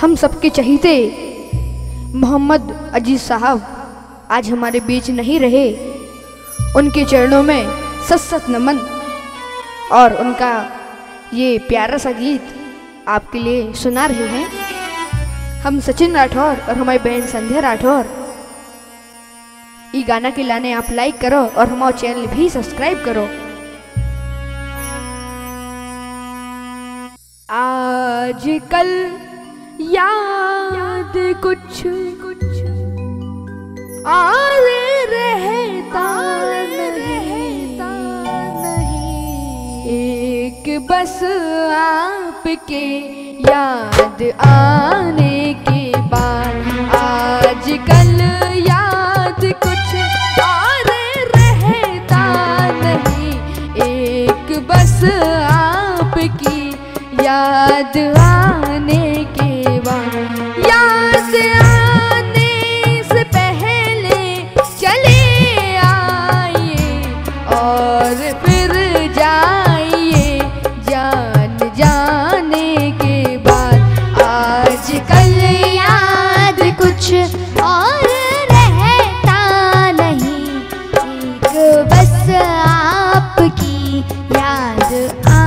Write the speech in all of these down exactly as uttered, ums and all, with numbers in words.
हम सबके चहीते मोहम्मद अजीज साहब आज हमारे बीच नहीं रहे। उनके चरणों में सत सत नमन। और उनका ये प्यारा सा गीत आपके लिए सुना रहे हैं हम सचिन राठौर और हमारी बहन संध्या राठौर। ये गाना के लाने आप लाइक करो और हमारा चैनल भी सब्सक्राइब करो। आजकल याद कुछ कुछ और रहता रहता नहीं, एक बस आपके याद आने के बाद आजकल याद कुछ और रहता नहीं, एक बस आपकी याद आने के बाद। याद आने से पहले चले आइए और फिर जाइए जान जाने के बाद। आजकल याद कुछ और रहता नहीं, एक बस आपकी याद आने।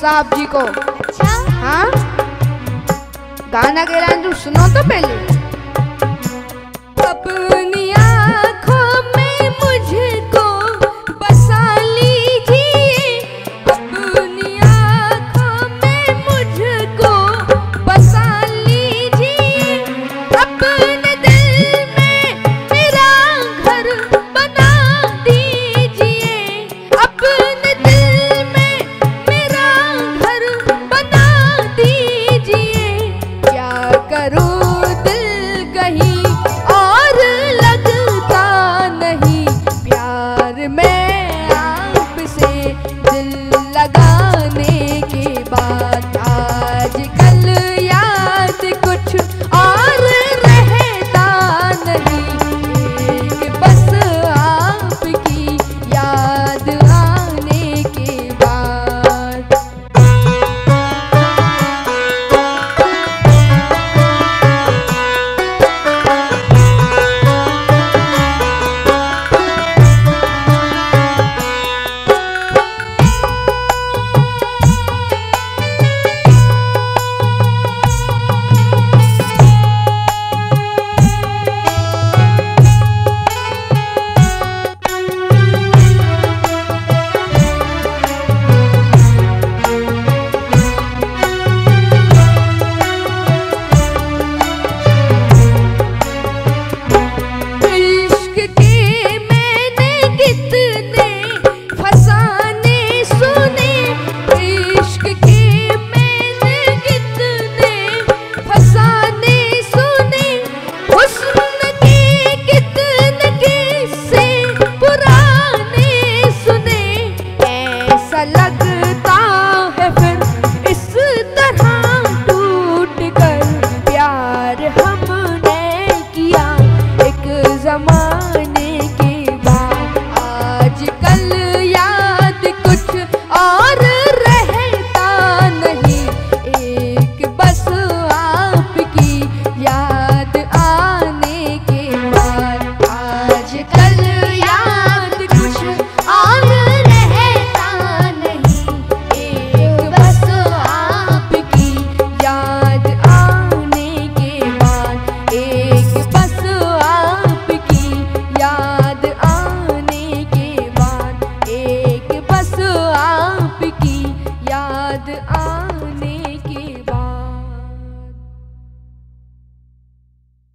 साहब जी को अच्छा हाँ गाना गा रहा हूँ, सुनो तो पहले। करो